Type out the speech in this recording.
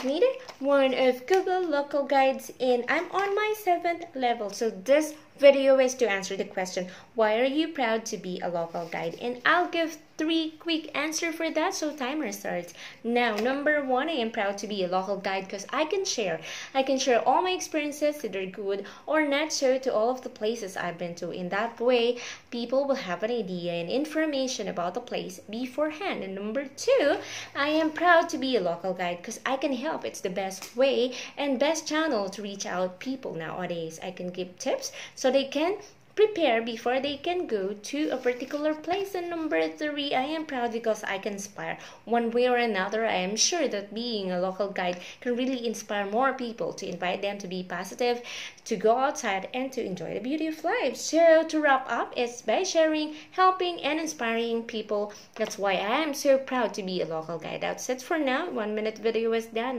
is needed, one of Google local guides, and I'm on my 7th level. So this video is to answer the question, why are you proud to be a local guide? And I'll give 3 quick answers for that, so timer starts. Now, number 1, I am proud to be a local guide because I can share all my experiences, either good or not so, to all of the places I've been to. In that way, people will have an idea and information about the place beforehand. And number 2, I am proud to be a local guide because I can help. It's the best way and best channel to reach out people nowadays. I can give tips so they can prepare before they can go to a particular place. And number 3, I am proud because I can inspire. One way or another, I am sure that being a local guide can really inspire more people, to invite them to be positive, to go outside, and to enjoy the beauty of life. So to wrap up, it's by sharing, helping, and inspiring people. That's why I am so proud to be a local guide. That's it for now. 1-minute video is done.